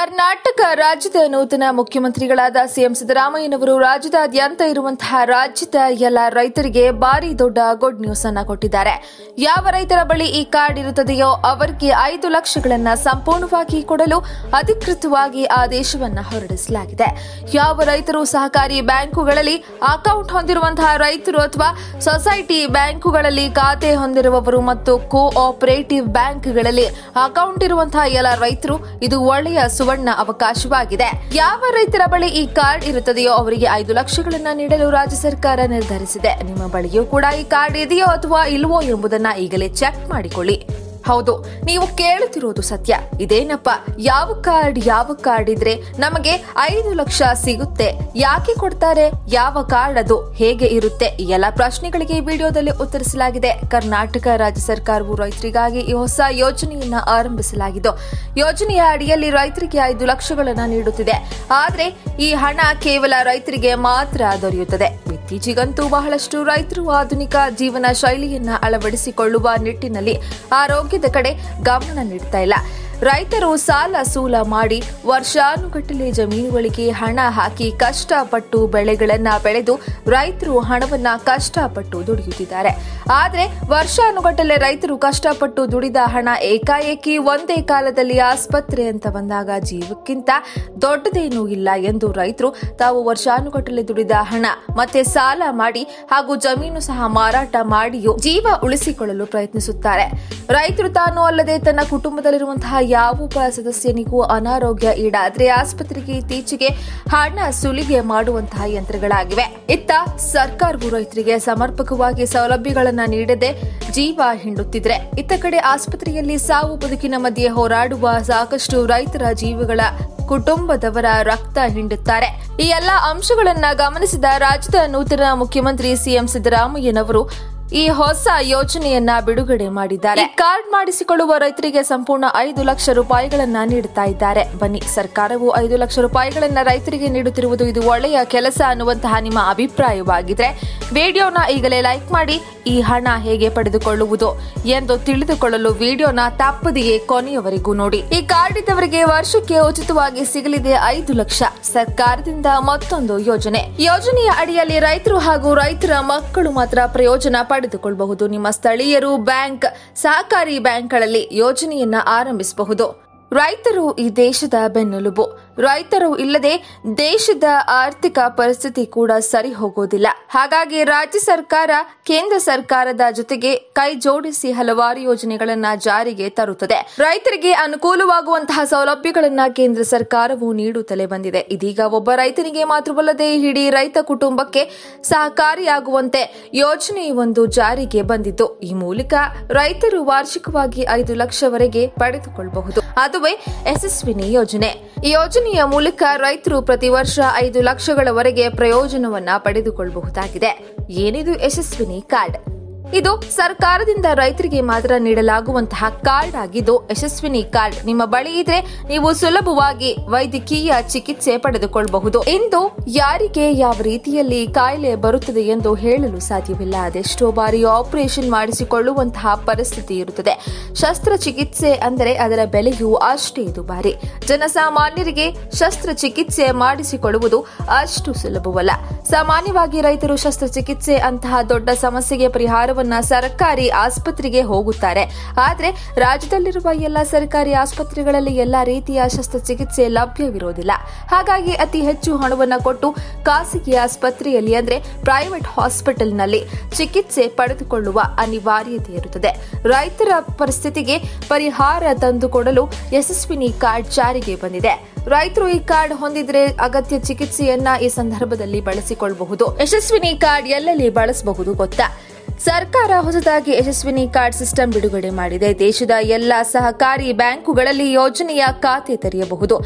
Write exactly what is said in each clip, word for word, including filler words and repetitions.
ಕರ್ನಾಟಕ ರಾಜ್ಯದ ನೂತನ ಮುಖ್ಯಮಂತ್ರಿಗಳಾದ ಸಿಎಂ ಸಿದ್ದರಾಮಯ್ಯನವರು ರಾಜ್ಯದಾದ್ಯಂತ ಇರುವಂತಹ ರಾಜ್ಯದ ಎಲ್ಲ ರೈತರಿಗೆ ಭಾರಿ ದೊಡ್ಡ ಗುಡ್ ನ್ಯೂಸ್ ಅನ್ನ ಕೊಟ್ಟಿದ್ದಾರೆ. ಯಾವ ರೈತರ ಬಳಿ ಈ ಕಾರ್ಡ್ ಇರುತ್ತದೆಯೋ ಅವರಿಗೆ ಐದು ಲಕ್ಷಗಳನ್ನು ಸಂಪೂರ್ಣವಾಗಿ ಕೊಡಲು ಅಧಿಕೃತವಾಗಿ ಆದೇಶವನ್ನು ಹೊರಡಿಸಲಾಗಿದೆ. ಯಾವ ರೈತರು ಸಹಕಾರಿ ಬ್ಯಾಂಕುಗಳಲ್ಲಿ ಅಕೌಂಟ್ ಹೊಂದಿರುವಂತಹ ರೈತರು ಅಥವಾ ಸೊಸೈಟಿ ಬ್ಯಾಂಕುಗಳಲ್ಲಿ ಖಾತೆ ಹೊಂದಿರುವವರು ಮತ್ತು ಕೋಆಪರೇಟಿವ್ ಬ್ಯಾಂಕ್ಗಳಲ್ಲಿ ಅಕೌಂಟ್ ಇರುವಂತಹ ಎಲ್ಲ ರೈತರು ಇದು ಒಳ್ಳೆಯ ಸುವರ್ಣ ಅವಕಾಶವಾಗಿದೆ. ಯಾವ ರೈತರ ಬಳಿ ಈ ಕಾರ್ಡ್ ಇರುತ್ತದೆಯೋ ಅವರಿಗೆ ಐದು ಲಕ್ಷಗಳನ್ನು ನೀಡಲು ರಾಜ್ಯ ಸರ್ಕಾರ ನಿರ್ಧರಿಸಿದೆ. ನಿಮ್ಮ ಬಳಿಯೂ ಕೂಡ ಈ ಕಾರ್ಡ್ ಇದೆಯೋ ಅಥವಾ ಇಲ್ವೋ ಎಂಬುದನ್ನ ಈಗಲೇ ಚೆಕ್ ಮಾಡಿಕೊಳ್ಳಿ. ಹೌದು, ನೀವು ಕೇಳುತ್ತಿರುವುದು ಸತ್ಯ. ಇದೇನಪ್ಪ ಯಾವ ಕಾರ್ಡ್ ಯಾವ ಕಾರ್ಡ್ ಇದ್ರೆ ನಮಗೆ ಐದು ಲಕ್ಷ ಸಿಗುತ್ತೆ, ಯಾಕೆ ಕೊಡ್ತಾರೆ, ಯಾವ ಕಾರ್ಡ್ ಅದು, ಹೇಗೆ ಇರುತ್ತೆ, ಈ ಎಲ್ಲ ಪ್ರಶ್ನೆಗಳಿಗೆ ಈ ವಿಡಿಯೋದಲ್ಲಿ ಉತ್ತರಿಸಲಾಗಿದೆ. ಕರ್ನಾಟಕ ರಾಜ್ಯ ಸರ್ಕಾರವು ರೈತರಿಗಾಗಿ ಈ ಹೊಸ ಯೋಜನೆಯನ್ನ ಆರಂಭಿಸಲಾಗಿದೆ. ಯೋಜನೆಯ ಅಡಿಯಲ್ಲಿ ರೈತರಿಗೆ ಐದು ಲಕ್ಷಗಳನ್ನ ನೀಡುತ್ತಿದೆ. ಆದ್ರೆ ಈ ಹಣ ಕೇವಲ ರೈತರಿಗೆ ಮಾತ್ರ ದೊರೆಯುತ್ತದೆ. ಇತ್ತೀಚೆಗಂತೂ ಬಹಳಷ್ಟು ರೈತರು ಆಧುನಿಕ ಜೀವನ ಶೈಲಿಯನ್ನ ಅಳವಡಿಸಿಕೊಳ್ಳುವ ನಿಟ್ಟಿನಲ್ಲಿ ಆರೋಗ್ಯದ ಕಡೆ ಗಮನ ನೀಡ್ತಾ ಇಲ್ಲ. ರೈತರು ಸಾಲ ಸೂಲ ಮಾಡಿ ವರ್ಷಾನುಗಟ್ಟಲೆ ಜಮೀನುಗಳಿಗೆ ಹಣ ಹಾಕಿ ಕಷ್ಟಪಟ್ಟು ಬೆಳೆಗಳನ್ನ ಬೆಳೆದು ರೈತರು ಹಣವನ್ನ ಕಷ್ಟಪಟ್ಟು ದುಡಿಯುತ್ತಿದ್ದಾರೆ. ಆದರೆ ವರ್ಷಾನುಗಟ್ಟಲೆ ರೈತರು ಕಷ್ಟಪಟ್ಟು ದುಡಿದ ಹಣ ಏಕಾಏಕಿ ಒಂದೇ ಕಾಲದಲ್ಲಿ ಆಸ್ಪತ್ರೆ ಅಂತ ಬಂದಾಗ ಜೀವಕ್ಕಿಂತ ದೊಡ್ಡದೇನೂ ಇಲ್ಲ ಎಂದು ರೈತರು ತಾವು ವರ್ಷಾನುಗಟ್ಟಲೆ ದುಡಿದ ಹಣ ಮತ್ತೆ ಸಾಲ ಮಾಡಿ ಹಾಗೂ ಜಮೀನು ಸಹ ಮಾರಾಟ ಮಾಡಿಯೂ ಜೀವ ಉಳಿಸಿಕೊಳ್ಳಲು ಪ್ರಯತ್ನಿಸುತ್ತಾರೆ. ರೈತರು ತಾನು ಅಲ್ಲದೆ ತನ್ನ ಕುಟುಂಬದಲ್ಲಿರುವಂತಹ ಯಾವೊಬ್ಬ ಸದಸ್ಯನಿಗೂ ಅನಾರೋಗ್ಯ ಈಡಾದ್ರೆ ಆಸ್ಪತ್ರೆಗೆ ಇತ್ತೀಚೆಗೆ ಹಣ ಸುಲಿಗೆ ಮಾಡುವಂತಹ ಯಂತ್ರಗಳಾಗಿವೆ. ಇತ್ತ ಸರ್ಕಾರವು ರೈತರಿಗೆ ಸಮರ್ಪಕವಾಗಿ ಸೌಲಭ್ಯಗಳನ್ನು ನೀಡದೆ ಜೀವ ಹಿಂಡುತ್ತಿದ್ರೆ, ಇತ್ತ ಕಡೆ ಆಸ್ಪತ್ರೆಯಲ್ಲಿ ಸಾವು ಬದುಕಿನ ಮಧ್ಯೆ ಹೋರಾಡುವ ಸಾಕಷ್ಟು ರೈತರ ಜೀವಗಳ ಕುಟುಂಬದವರ ರಕ್ತ ಹಿಂಡುತ್ತಾರೆ. ಈ ಎಲ್ಲ ಅಂಶಗಳನ್ನ ಗಮನಿಸಿದ ರಾಜ್ಯದ ನೂತನ ಮುಖ್ಯಮಂತ್ರಿ ಸಿಎಂ ಸಿದ್ದರಾಮಯ್ಯನವರು ಈ ಹೊಸ ಯೋಜನೆಯನ್ನ ಬಿಡುಗಡೆ ಮಾಡಿದ್ದಾರೆ. ಕಾರ್ಡ್ ಮಾಡಿಸಿಕೊಳ್ಳುವ ರೈತರಿಗೆ ಸಂಪೂರ್ಣ ಐದು ಲಕ್ಷ ರೂಪಾಯಿಗಳನ್ನ ನೀಡುತ್ತಾ ಇದ್ದಾರೆ. ಬನ್ನಿ, ಸರ್ಕಾರವು ಐದು ಲಕ್ಷ ರೂಪಾಯಿಗಳನ್ನ ರೈತರಿಗೆ ನೀಡುತ್ತಿರುವುದು ಇದು ಒಳ್ಳೆಯ ಕೆಲಸ ಅನ್ನುವಂತಹ ನಿಮ್ಮ ಅಭಿಪ್ರಾಯವಾಗಿದ್ರೆ ವಿಡಿಯೋನ ಈಗಲೇ ಲೈಕ್ ಮಾಡಿ. ಈ ಹಣ ಹೇಗೆ ಪಡೆದುಕೊಳ್ಳುವುದು ಎಂದು ತಿಳಿದುಕೊಳ್ಳಲು ವಿಡಿಯೋನ ತಪ್ಪದೆಯೇ ಕೊನೆಯವರೆಗೂ ನೋಡಿ. ಈ ಕಾರ್ಡ್ ಇದ್ದವರಿಗೆ ವರ್ಷಕ್ಕೆ ಉಚಿತವಾಗಿ ಸಿಗಲಿದೆ ಐದು ಲಕ್ಷ. ಸರ್ಕಾರದಿಂದ ಮತ್ತೊಂದು ಯೋಜನೆ. ಯೋಜನೆಯ ಅಡಿಯಲ್ಲಿ ರೈತರು ಹಾಗೂ ರೈತರ ಮಕ್ಕಳು ಮಾತ್ರ ಪ್ರಯೋಜನ ಪಡೆದುಕೊಳ್ಳಬಹುದು. ನಿಮ್ಮ ಸ್ಥಳೀಯರು ಬ್ಯಾಂಕ್, ಸಹಕಾರಿ ಬ್ಯಾಂಕ್ಗಳಲ್ಲಿ ಯೋಜನೆಯನ್ನ ಆರಂಭಿಸಬಹುದು. ರೈತರು ಈ ದೇಶದ ಬೆನ್ನೆಲುಬು. ರೈತರು ಇಲ್ಲದೆ ದೇಶದ ಆರ್ಥಿಕ ಪರಿಸ್ಥಿತಿ ಕೂಡ ಸರಿ ಹೋಗೋದಿಲ್ಲ. ಹಾಗಾಗಿ ರಾಜ್ಯ ಸರ್ಕಾರ ಕೇಂದ್ರ ಸರ್ಕಾರದ ಜೊತೆಗೆ ಕೈ ಜೋಡಿಸಿ ಹಲವಾರು ಯೋಜನೆಗಳನ್ನ ಜಾರಿಗೆ ತರುತ್ತದೆ. ರೈತರಿಗೆ ಅನುಕೂಲವಾಗುವಂತಹ ಸೌಲಭ್ಯಗಳನ್ನ ಕೇಂದ್ರ ಸರ್ಕಾರವು ನೀಡುತ್ತಲೇ ಬಂದಿದೆ. ಇದೀಗ ಒಬ್ಬ ರೈತನಿಗೆ ಮಾತ್ರವಲ್ಲದೆ ಇಡೀ ರೈತ ಕುಟುಂಬಕ್ಕೆ ಸಹಕಾರಿಯಾಗುವಂತೆ ಯೋಜನೆ ಒಂದು ಜಾರಿಗೆ ಬಂದಿದ್ದು, ಈ ಮೂಲಕ ರೈತರು ವಾರ್ಷಿಕವಾಗಿ ಐದು ಲಕ್ಷವರೆಗೆ ಪಡೆದುಕೊಳ್ಳಬಹುದು. ಅದುವೇ ಯಶಸ್ವಿನಿ ಯೋಜನೆ. ಈ ಯೋಜನೆಯ ಮೂಲಕ ರೈತರು ಪ್ರತಿ ವರ್ಷ ಐದು ಲಕ್ಷಗಳವರೆಗೆ ಪ್ರಯೋಜನವನ್ನ ಪಡೆದುಕೊಳ್ಳಬಹುದಾಗಿದೆ. ಏನಿದು ಯಶಸ್ವಿನಿ ಕಾರ್ಡ್? ಇದು ಸರ್ಕಾರದಿಂದ ರೈತರಿಗೆ ಮಾತ್ರ ನೀಡಲಾಗುವಂತಹ ಕಾರ್ಡ್ ಆಗಿದ್ದು, ಯಶಸ್ವಿನಿ ಕಾರ್ಡ್ ನಿಮ್ಮ ಬಳಿ ಇದ್ರೆ ನೀವು ಸುಲಭವಾಗಿ ವೈದ್ಯಕೀಯ ಚಿಕಿತ್ಸೆ ಪಡೆದುಕೊಳ್ಳಬಹುದು. ಇಂದು ಯಾರಿಗೆ ಯಾವ ರೀತಿಯಲ್ಲಿ ಕಾಯಿಲೆ ಬರುತ್ತದೆ ಎಂದು ಹೇಳಲು ಸಾಧ್ಯವಿಲ್ಲ. ಅದೆಷ್ಟೋ ಬಾರಿ ಆಪರೇಷನ್ ಮಾಡಿಸಿಕೊಳ್ಳುವಂತಹ ಪರಿಸ್ಥಿತಿ ಇರುತ್ತದೆ. ಶಸ್ತ್ರಚಿಕಿತ್ಸೆ ಅಂದರೆ ಅದರ ಬೆಲೆಯೂ ಅಷ್ಟೇ ದುಬಾರಿ. ಜನಸಾಮಾನ್ಯರಿಗೆ ಶಸ್ತ್ರಚಿಕಿತ್ಸೆ ಮಾಡಿಸಿಕೊಳ್ಳುವುದು ಅಷ್ಟು ಸುಲಭವಲ್ಲ. ಸಾಮಾನ್ಯವಾಗಿ ರೈತರು ಶಸ್ತ್ರಚಿಕಿತ್ಸೆ ಅಂತಹ ದೊಡ್ಡ ಸಮಸ್ಯೆಗೆ ಪರಿಹಾರವನ್ನು ಸರ್ಕಾರಿ ಆಸ್ಪತ್ರೆಗೆ ಹೋಗುತ್ತಾರೆ. ಆದರೆ ರಾಜ್ಯದಲ್ಲಿರುವ ಎಲ್ಲ ಸರ್ಕಾರಿ ಆಸ್ಪತ್ರೆಗಳಲ್ಲಿ ಎಲ್ಲ ರೀತಿಯ ಶಸ್ತ್ರಚಿಕಿತ್ಸೆ ಲಭ್ಯವಿರೋದಿಲ್ಲ. ಹಾಗಾಗಿ ಅತಿ ಹೆಚ್ಚು ಹಣವನ್ನು ಕೊಟ್ಟು ಖಾಸಗಿ ಆಸ್ಪತ್ರೆಯಲ್ಲಿ ಅಂದರೆ ಪ್ರೈವೇಟ್ ಹಾಸ್ಪಿಟಲ್ನಲ್ಲಿ ಚಿಕಿತ್ಸೆ ಪಡೆದುಕೊಳ್ಳುವ ಅನಿವಾರ್ಯತೆ ಇರುತ್ತದೆ. ರೈತರ ಪರಿಸ್ಥಿತಿಗೆ ಪರಿಹಾರ ತಂದುಕೊಡಲು ಯಶಸ್ವಿನಿ ಕಾರ್ಡ್ ಜಾರಿಗೆ ಬಂದಿದೆ. ರೈತರು ಈ ಕಾರ್ಡ್ ಹೊಂದಿದ್ರೆ ಅಗತ್ಯ ಚಿಕಿತ್ಸೆಯನ್ನ ಈ ಸಂದರ್ಭದಲ್ಲಿ ಬಳಸಿಕೊಳ್ಳಬಹುದು. ಯಶಸ್ವಿನಿ ಕಾರ್ಡ್ ಎಲ್ಲೆಲ್ಲಿ ಬಳಸಬಹುದು ಗೊತ್ತಾ? ಸರ್ಕಾರ ಹೊಸದಾಗಿ ಯಶಸ್ವಿನಿ ಕಾರ್ಡ್ ಸಿಸ್ಟಮ್ ಬಿಡುಗಡೆ ಮಾಡಿದೆ. ದೇಶದ ಎಲ್ಲ ಸಹಕಾರಿ ಬ್ಯಾಂಕುಗಳಲ್ಲಿ ಯೋಜನೆಯ ಖಾತೆ ತೆರೆಯಬಹುದು.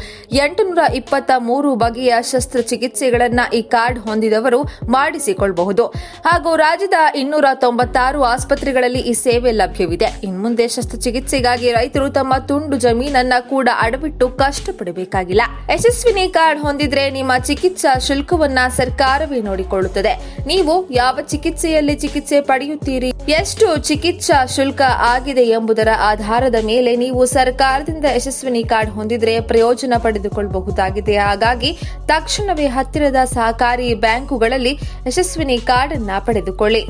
ಎಂಟುನೂರ ಇಪ್ಪತ್ತ ಮೂರು ಬಗೆಯ ಶಸ್ತ್ರಚಿಕಿತ್ಸೆಗಳನ್ನು ಈ ಕಾರ್ಡ್ ಹೊಂದಿದವರು ಮಾಡಿಸಿಕೊಳ್ಳಬಹುದು. ಹಾಗೂ ರಾಜ್ಯದ ಇನ್ನೂರ ತೊಂಬತ್ತಾರು ಆಸ್ಪತ್ರೆಗಳಲ್ಲಿ ಈ ಸೇವೆ ಲಭ್ಯವಿದೆ. ಇನ್ಮುಂದೆ ಶಸ್ತ್ರಚಿಕಿತ್ಸೆಗಾಗಿ ರೈತರು ತಮ್ಮ ತುಂಡು ಜಮೀನನ್ನ ಕೂಡ ಅಡವಿಟ್ಟು ಕಷ್ಟಪಡಬೇಕಾಗಿಲ್ಲ. ಯಶಸ್ವಿನಿ ಕಾರ್ಡ್ ಹೊಂದಿದ್ರೆ ನಿಮ್ಮ ಚಿಕಿತ್ಸಾ ಶುಲ್ಕವನ್ನ ಸರ್ಕಾರವೇ ನೋಡಿಕೊಳ್ಳುತ್ತದೆ. ನೀವು ಯಾವ ಚಿಕಿತ್ಸೆಯಲ್ಲಿ ಚಿಕಿತ್ಸೆ ಪಡೆಯ ಪಡೆಯುತ್ತೀರಿ, ಎಷ್ಟು ಚಿಕಿತ್ಸಾ ಶುಲ್ಕ ಆಗಿದೆ ಎಂಬುದರ ಆಧಾರದ ಮೇಲೆ ನೀವು ಸರ್ಕಾರದಿಂದ ಯಶಸ್ವಿನಿ ಕಾರ್ಡ್ ಹೊಂದಿದ್ರೆ ಪ್ರಯೋಜನ ಪಡೆದುಕೊಳ್ಳಬಹುದಾಗಿದೆ. ಹಾಗಾಗಿ ತಕ್ಷಣವೇ ಹತ್ತಿರದ ಸಹಕಾರಿ ಬ್ಯಾಂಕುಗಳಲ್ಲಿ ಯಶಸ್ವಿನಿ ಕಾರ್ಡ್ ಅನ್ನ ಪಡೆದುಕೊಳ್ಳಿ.